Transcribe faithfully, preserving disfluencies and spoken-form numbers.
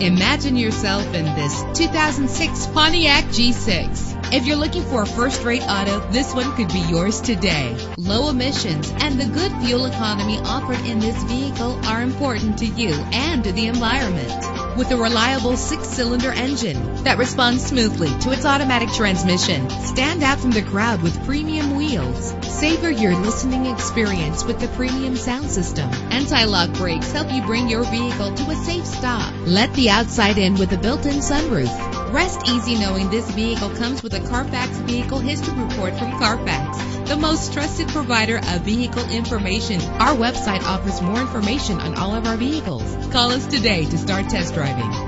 Imagine yourself in this two thousand six Pontiac G six. If you're looking for a first-rate auto, this one could be yours today. Low emissions and the good fuel economy offered in this vehicle are important to you and to the environment. With a reliable six-cylinder engine that responds smoothly to its automatic transmission, stand out from the crowd with premium wheels. Savor your listening experience with the premium sound system. Anti-lock brakes help you bring your vehicle to a safe stop. Let the outside in with a built-in sunroof. Rest easy knowing this vehicle comes with a Carfax Vehicle History Report from Carfax, the most trusted provider of vehicle information. Our website offers more information on all of our vehicles. Call us today to start test driving.